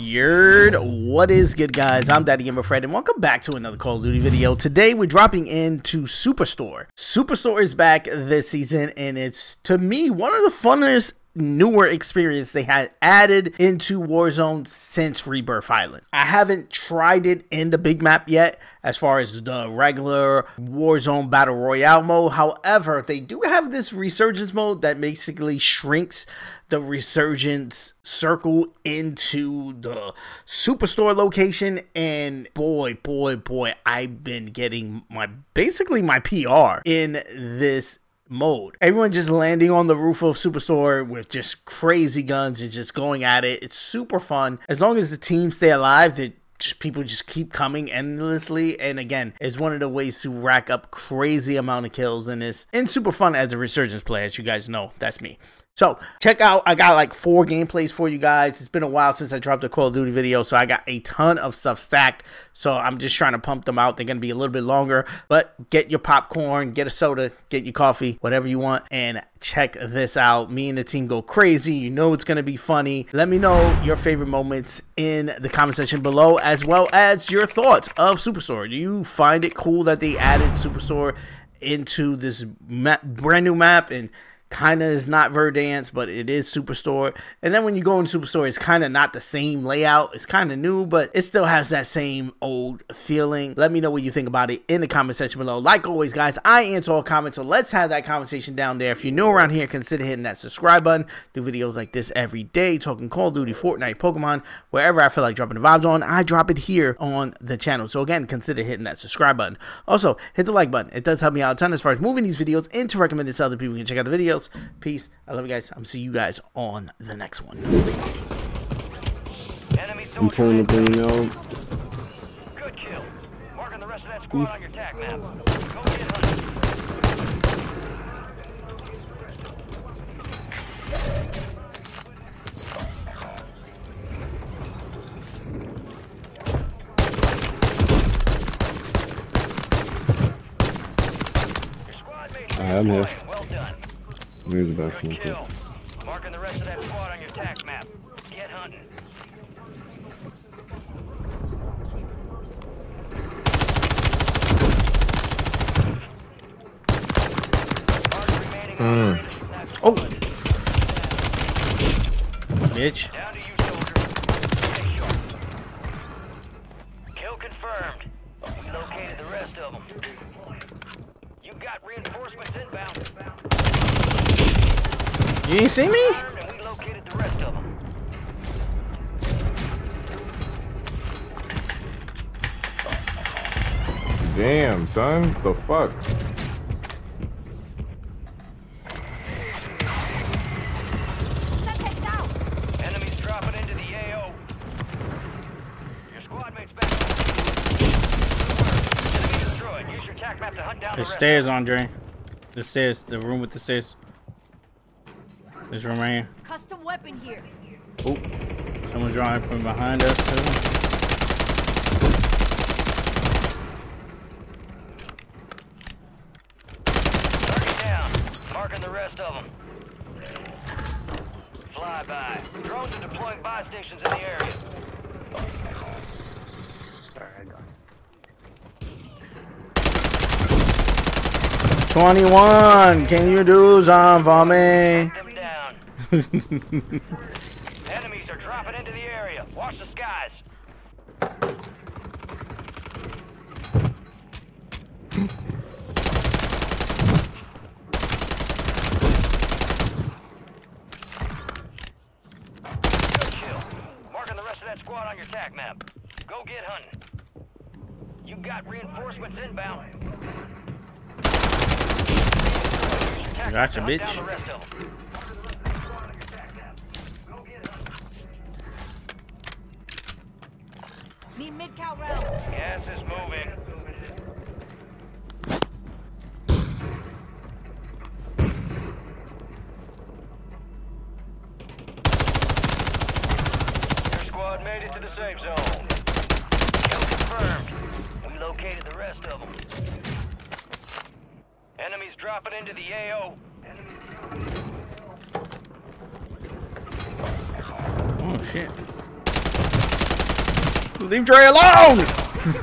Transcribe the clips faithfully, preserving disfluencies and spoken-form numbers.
Yerd, what is good, guys? I'm DaddyGamer Fred, and welcome back to another Call of Duty video. Today, we're dropping into Superstore. Superstore is back this season, and it's, to me, one of the funnest newer experience they had added into Warzone since Rebirth Island. I haven't tried it in the big map yet as far as the regular Warzone Battle Royale mode. However, they do have this resurgence mode that basically shrinks the resurgence circle into the Superstore location, and boy boy boy I've been getting my basically my P R in this mode. Everyone just landing on the roof of Superstore with just crazy guns and just going at it. It's super fun. As long as the teams stay alive, that just people just keep coming endlessly. And again, it's one of the ways to rack up crazy amount of kills in this, and super fun as a resurgence player, as you guys know. That's me. So check out, I got like four gameplays for you guys. It's been a while since I dropped a Call of Duty video, so I got a ton of stuff stacked. So I'm just trying to pump them out. They're going to be a little bit longer, but get your popcorn, get a soda, get your coffee, whatever you want, and check this out. Me and the team go crazy. You know it's going to be funny. Let me know your favorite moments in the comment section below, as well as your thoughts of Superstore. Do you find it cool that they added Superstore into this map, brand new map, and kind of is not Verdance, but it is Superstore? And then when you go in Superstore, it's kind of not the same layout. It's kind of new, but it still has that same old feeling. Let me know what you think about it in the comment section below. Like always, guys, I answer all comments, so let's have that conversation down there. If you're new around here, consider hitting that subscribe button. Do videos like this every day, talking Call of Duty, Fortnite, Pokemon, wherever I feel like dropping the vibes on, I drop it here on the channel. So again, consider hitting that subscribe button. Also, hit the like button. It does help me out a ton as far as moving these videos and to recommend this to other people who can check out the videos. Peace. I love you guys. I'm see you guys on the next one. I'm pulling the thing out. Good kill. Marking the rest of that squad on your tag map. Go get hunting. Alright, I'm here. Well done. Good kill. Marking the rest of that squad on your tack map. Get hunting. Mm. Oh! Bitch. Down to you, soldier. Kill confirmed. We located the rest of them. You got reinforcements inbound. You didn't see me? We located the rest of them. Damn, son, the fuck? Subject's out. Enemies dropping into the A O. Your squad mates back. Enemy destroyed. Use your tac map to hunt down the rest. The stairs, Andre. The stairs. The room with the stairs. This room right here. Custom weapon here. Oh, someone drawing from behind us too. Target down. Marking the rest of them. Fly by. Drones are deploying buy stations in the area. Sorry, I got it. twenty-one. Can you do something for me? Enemies are dropping into the area. Watch the skies. Good kill. Marking the rest of that squad on your tac map. Go get hunting. You got reinforcements inbound. Gotcha, bitch. Need mid-cow rounds. Gas is moving. Your squad made it to the safe zone. Kill confirmed. We located the rest of them. Enemies dropping into the A O. Oh shit. Leave Dre alone! I'm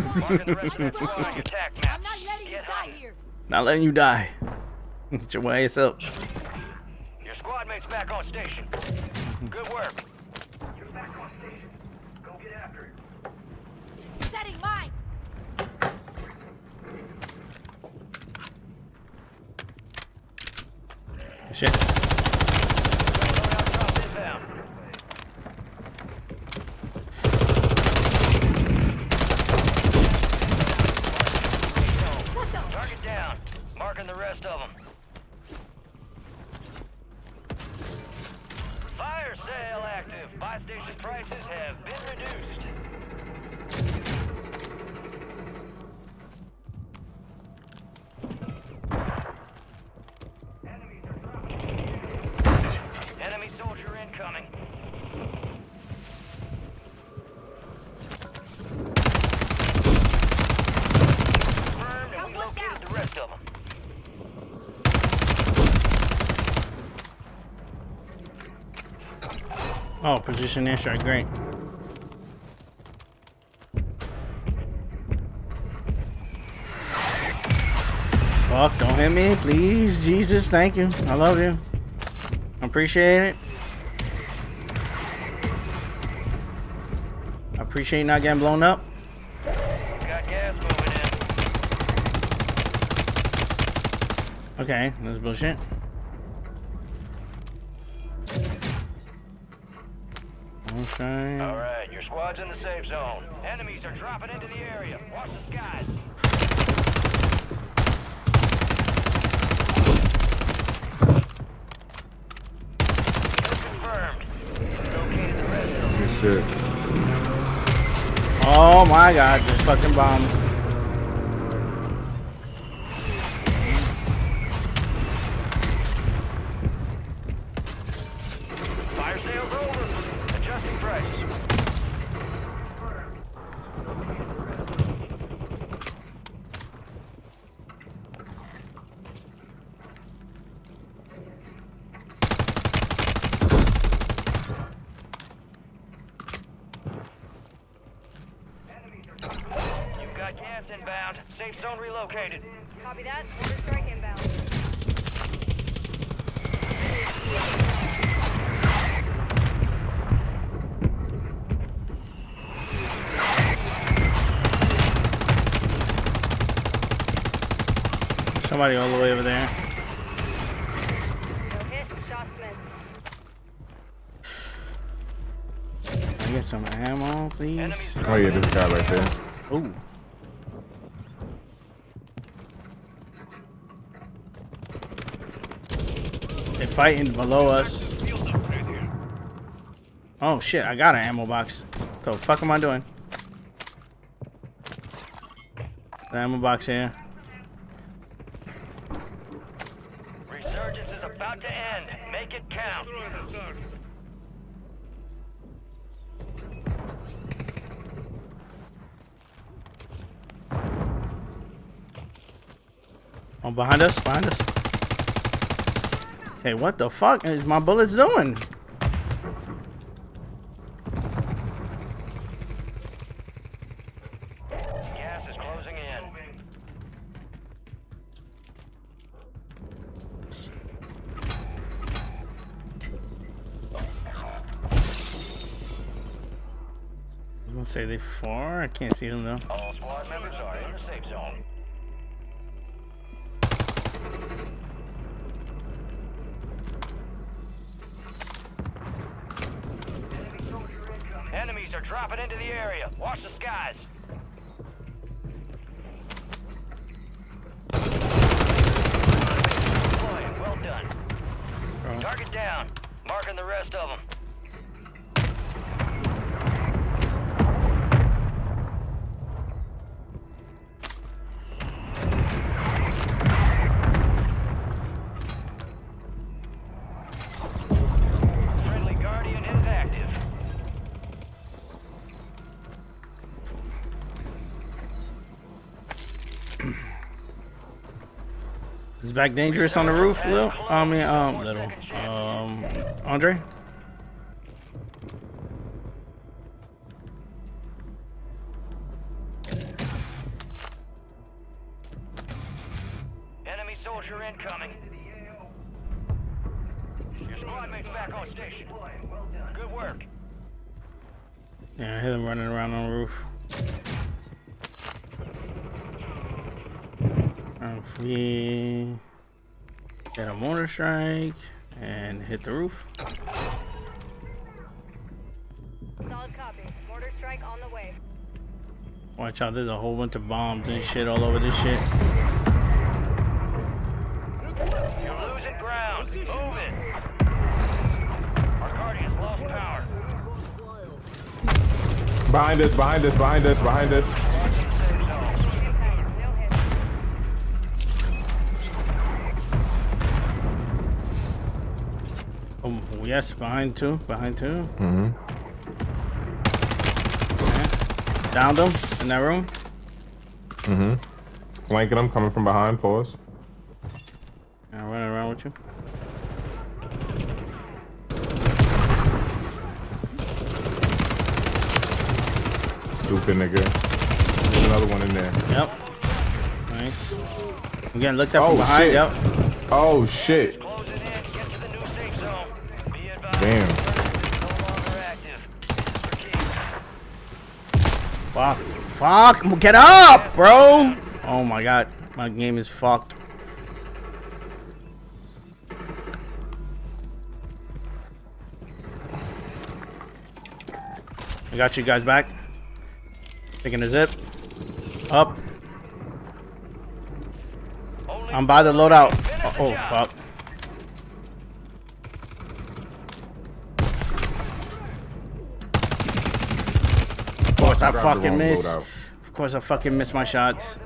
not letting you die here. Not letting you die. Get your ass up. Your squad mate's back on station. Good work. You're back on station. Go get after it. Setting mine. Shit. The rest of them. Fire sale active. Buy station prices have been reduced. Enemy soldier incoming. Confirmed, and we located the rest of them. Oh, position airstrike, great. Fuck, don't hit me, please. Jesus, thank you. I love you. I appreciate it. I appreciate not getting blown up. Got gas moving in. Okay, that's bullshit. Okay. All right, your squad's in the safe zone. Enemies are dropping into the area. Watch the skies. Confirmed. Located the rest of them. Yes, sir. Oh my God! This fucking bomb. Fire sales over. Adjusting price. You've got gas inbound. Safe zone relocated. Copy that. Order strike inbound. Somebody all the way over there. Can I get some ammo, please? Oh yeah, there's a guy right there. Ooh. They're fighting below us. Oh shit, I got an ammo box. What the fuck am I doing? The ammo box here. About to end. Make it count. Oh, behind us, behind us. Hey, what the fuck is my bullets doing? Say they far. I can't see them though. All squad members are in the safe zone. Enemies are dropping into the area. Watch the skies. Well done. Bro. Target down. Marking the rest of them. Is back dangerous on the roof, Lil? I mean, um, little. Um, Andre? Soldier incoming. Squad mates back on station. Good work. Yeah, I hear them running around on the roof. Um, if we get a mortar strike and hit the roof. Solid copy. Mortar strike on the way. Watch out, there's a whole bunch of bombs and shit all over this shit. You're losing ground. Move it. Our guardians lost power. Behind us, behind us, behind us, behind us. Oh, yes, behind two, behind two. Mm-hmm. Okay. Downed them in that room. Mm-hmm. Flanking them, coming from behind for us. I'm running around with you. Stupid nigga. There's another one in there. Yep. Nice. Again, looked up oh, from behind. Shit. Yep. Oh, shit. Damn. Fuck. Fuck. Get up, bro. Oh, my God. My game is fucked. I got you guys back. Taking a zip. Up. I'm by the loadout. Oh, fuck. Of course I fucking miss. Of course I fucking miss my shots.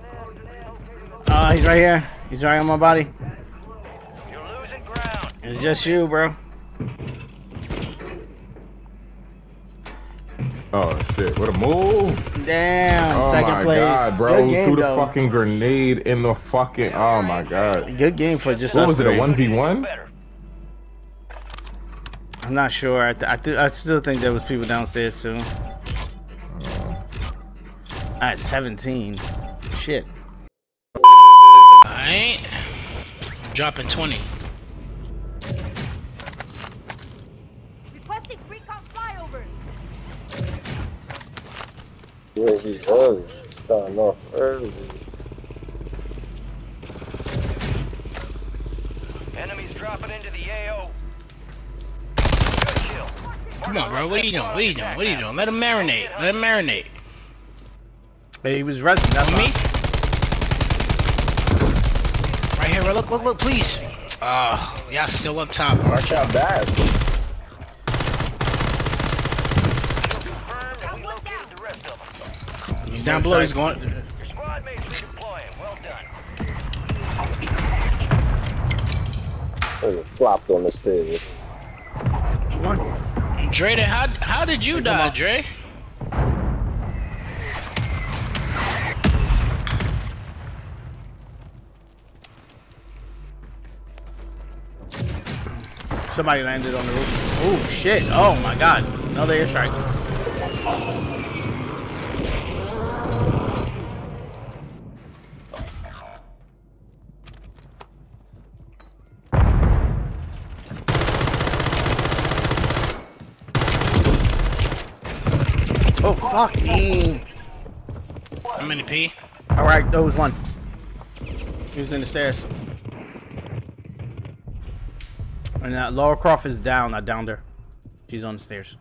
Ah, uh, he's right here. He's right on my body. It's just you, bro. Oh shit, what a move! Damn, oh second place. Oh my god, bro. Good game, threw the though. Fucking grenade in the fucking. Oh my god. Good game for just what us. What was three. It, a one v one? I'm not sure. I, th I, th I still think there was people downstairs too. Uh, At seventeen. Shit. Alright. Dropping twenty. Yeah, he's early. He's starting off early. Enemies dropping into the A O. Come on, bro. What are you doing? What are you doing? What are you doing? Let him marinate. Let him marinate. Hey, he was resting. That's me. Right here. Look, look, look, please. Uh, y'all still up top. Watch out back. He's down below, he's going. Your squad mates redeploying. Well done. He flopped on the stairs. What? Dre, how, how did you die, Dre? Somebody landed on the roof. Oh, shit. Oh, my God. Another airstrike. Oh. Oh fuck me! I'm in the P. Alright, that was one. He was in the stairs. And that Laura Croft is down, I downed her. She's on the stairs.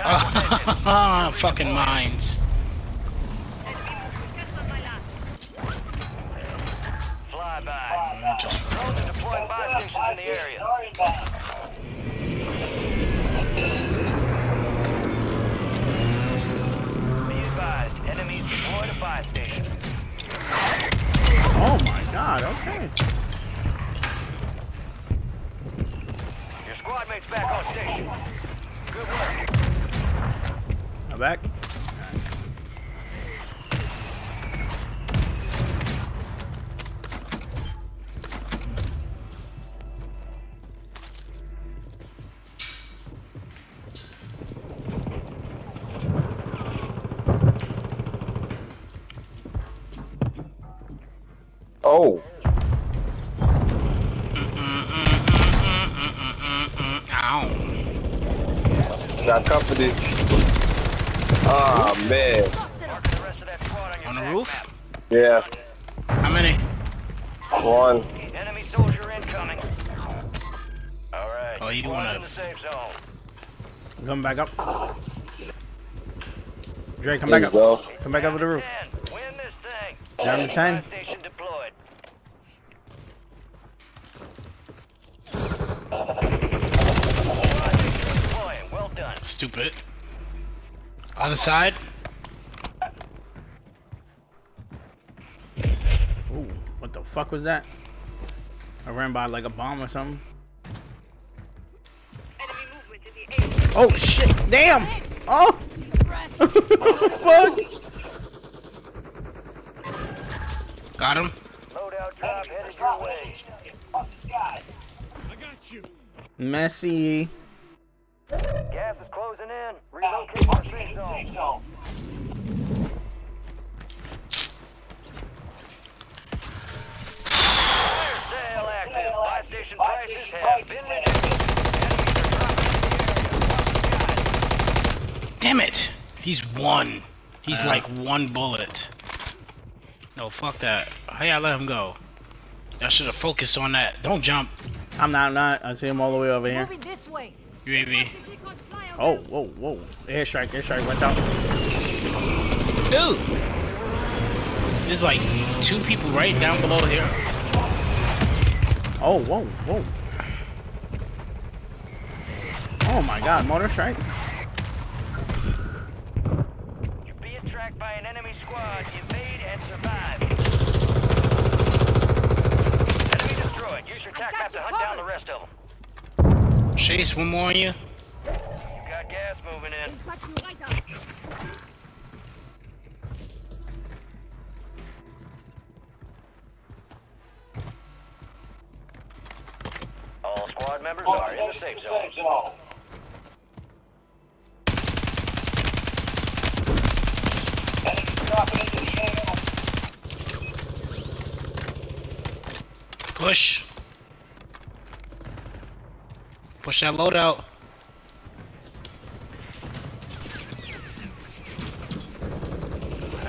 Oh, fucking mines. In the area. Be advised, enemies deployed a buy station. Oh my god, okay. Your squad mate's back on station. Good work. I'm back. Oh. Not confident. Ah, oh, man. On the roof? Yeah. How many? One. Enemy soldier incoming. All right. Oh, you want to safe zone. Come back up. Dre, come there back up. Go. Come back up with the roof. Win this thing. Down the tank. Stupid. Other side. Ooh, what the fuck was that? I ran by like a bomb or something. Enemy movement to the area. Oh shit! Damn! Oh! Fuck! Got him. Loadout drop headed your way. I got you. Messy. Gas is closing in. Relocate our safe zone. Fire sale active. Buy station prices have been reduced. Damn it! He's one. He's uh, like one bullet. No, fuck that. How y'all let him go? Y'all should have focused on that. Don't jump. I'm not. I'm not. I see him all the way over here. Moving this way. U A V. Oh, whoa, whoa. Airstrike, airstrike went down. Dude! There's like two people right down below here. Oh, whoa, whoa. Oh my god, motor strike. You're being tracked by an enemy squad. Evade and survive. Enemy destroyed. Use your tac map to hunt down the rest of them. Chase, one more on you. You got gas moving in. All squad members All are in the safe zone. Safe zone. Push. Push that load out.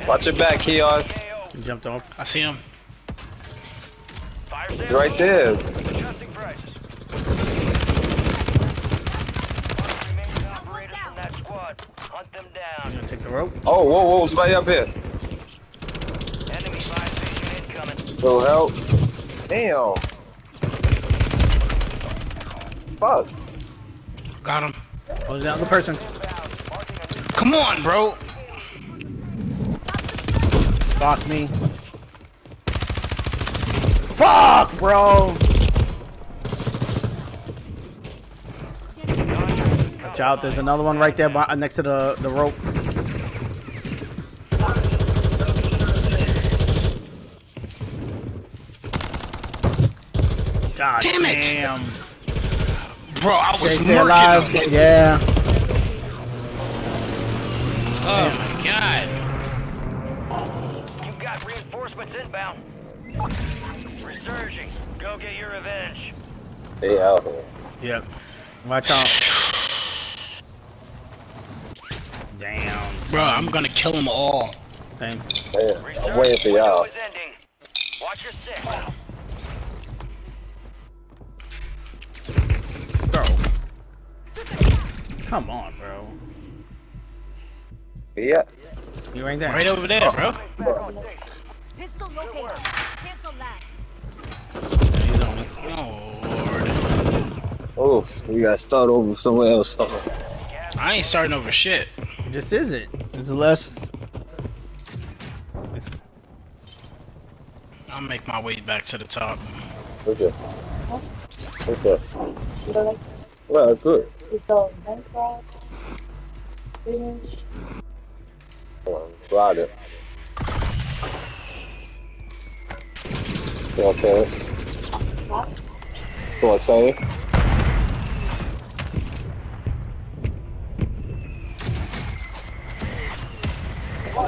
Watch it back, Keon. He jumped off. I see him. He's right there. I'm gonna take the rope. Oh, whoa, whoa, somebody up here. Enemy station incoming. Go help. Damn. Fuck. Got him. Oh, the other person. Come on, bro. Fuck me. Fuck, bro. Watch out. There's another one right there by, next to the, the rope. God damn it. Damn. Bro, I was alive. Yeah. Oh my god. You got reinforcements inbound. Resurging. Go get your revenge. Stay out here. Yep. Watch out. Damn. Bro, I'm gonna kill them all. Same. Yeah, I'm waiting for y'all. Watch your six. Wow. Come on, bro. Yeah. You ain't there. Right over there, oh, bro. bro. Pistol located. Cancel last. Oh, Lord. Oof, we gotta start over somewhere else. I ain't starting over shit. It just isn't. It's less. I'll make my way back to the top. Okay. Okay. Well, good. So, bankrupt, finish. Got it. Okay. What? What say?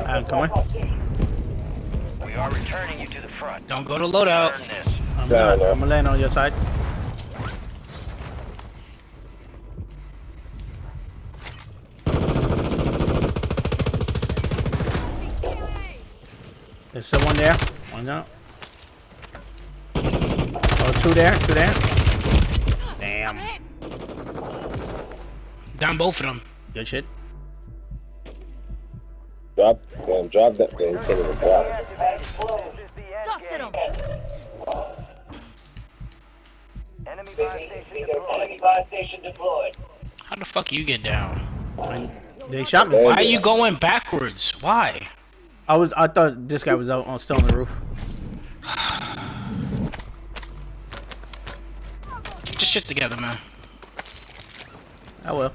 I'm coming. We are are returning you to the front. Don't go to loadout. I'm yeah, gonna, I'm gonna land on your side. There's someone there. One out. Oh, two there. Two there. Damn. Down both of them. Good shit. Drop, damn, drop that thing. Take it drop. Enemy buy station deployed. How the fuck you get down? I, they shot me. Why are you going backwards? Why? I was. I thought this guy was out on still on the roof. Get your shit together, man. I will.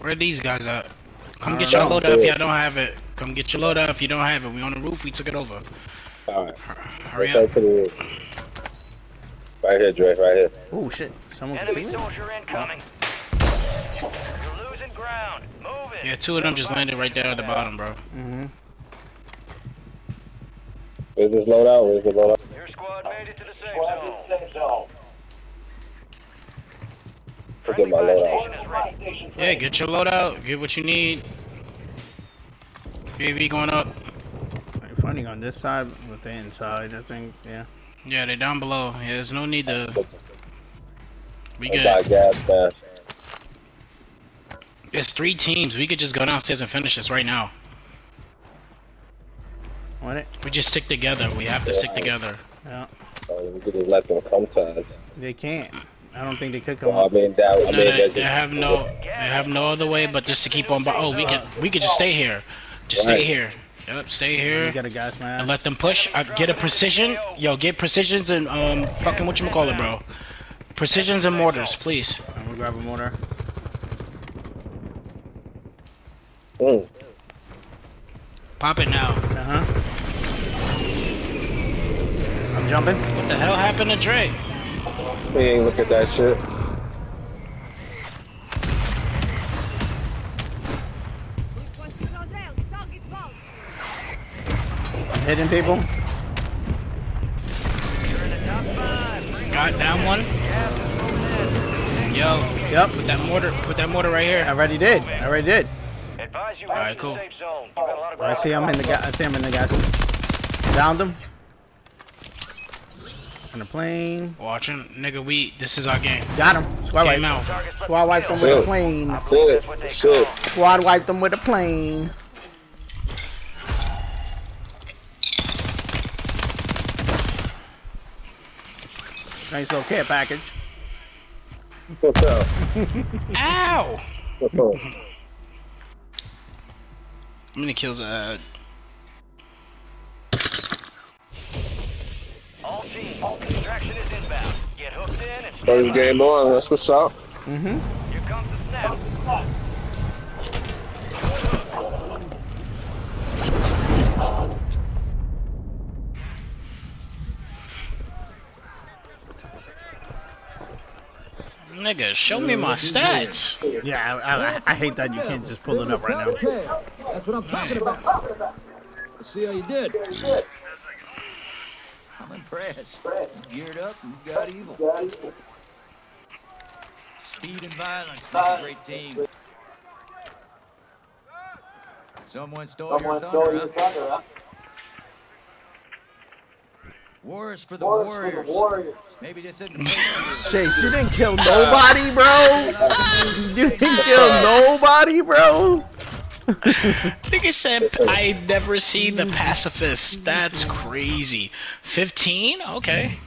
Where are these guys at? Come get your loadout if y'all don't have it. Come get your loadout if you don't have it. We on the roof. We took it over. All right. Hurry up. To the roof. Right here, Dre. Right here. Oh shit! Someone can see me. You're losing ground. Move it. Yeah, two of them just landed right there at the bottom, bro. Mm-hmm. Where's this loadout? Where's the loadout? Your squad made it to the safe zone. The safe zone. Forget my loadout. Yeah, get your loadout. Get what you need. B V going up. They're fighting on this side with the inside, I think. Yeah. Yeah, they're down below. Yeah, there's no need to. We good. I got gas fast. It's three teams. We could just go downstairs and finish this right now. Want it? We just stick together. We have to yeah, stick together. Yeah. Uh, we could just let them come to us. They can't. I don't think they could come. Well, I mean, that would no, they, they, they have no. They have no other way but just to keep on. Oh, we could. We could just stay here. Just right. stay here. Yep. Stay here. You got a guys, man. And let them push. I, get a precision. Yo, get precisions and um, fucking whatchamacallit, bro. Precisions and mortars, please. I'm gonna grab a mortar. Oh. Pop it now. Uh huh. I'm jumping. What the hell happened to Dre? We ain't look at that shit. I'm hitting people. Got down one. Yo, yep. Put that mortar. Put that mortar right here. I already did. I already did. All right, cool. I see him in the gas. I see him in the gas. Downed him. On the plane. Watching, nigga. We. This is our game. Got him. Squad wipe. Squad wiped them with a plane. Squad wiped them with a plane. Nice little care package. What's up? Ow! What's up? How many kills I had? All team, all distraction is inbound. Get hooked in and first game on, that's what's up. Mm-hmm. Here comes the snap. Nigga, show me my stats. Yeah, I, I, I hate that you can't just pull it up right now. That's what I'm talking about. See how you did. I'm impressed. You geared up and you got evil. Speed and violence make a great team. Someone stole your thunder, huh? War is for the Warriors. Warriors. Warriors. Maybe this isn't. Chase, you didn't kill nobody, bro. You didn't kill nobody, bro. Nigga said, I've never seen the pacifist. That's crazy. fifteen? Okay.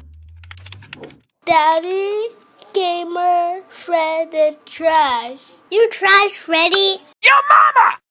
Daddy, gamer, Fred, and trash. You trash, Freddy? Your mama!